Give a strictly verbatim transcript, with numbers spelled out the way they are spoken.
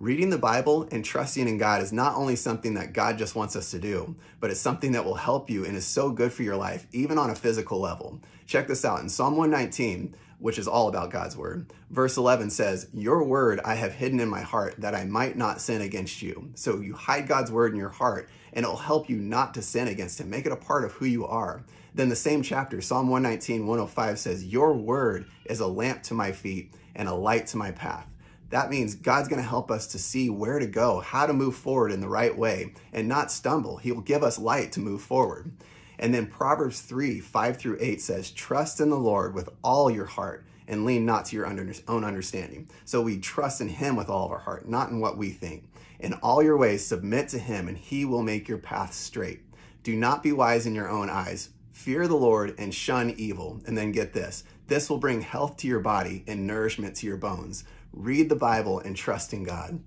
Reading the Bible and trusting in God is not only something that God just wants us to do, but it's something that will help you and is so good for your life, even on a physical level. Check this out. In Psalm one nineteen, which is all about God's word, verse eleven says, "Your word I have hidden in my heart that I might not sin against you." So you hide God's word in your heart and it'll help you not to sin against him. Make it a part of who you are. Then the same chapter, Psalm one nineteen, one oh five says, "Your word is a lamp to my feet and a light to my path." That means God's going to help us to see where to go, how to move forward in the right way and not stumble. He will give us light to move forward. And then Proverbs three, five through eight says, "Trust in the Lord with all your heart and lean not to your own understanding." So we trust in him with all of our heart, not in what we think. "In all your ways, submit to him and he will make your path straight. Do not be wise in your own eyes. Fear the Lord and shun evil." And then get this, "This will bring health to your body and nourishment to your bones." Read the Bible and trust in God.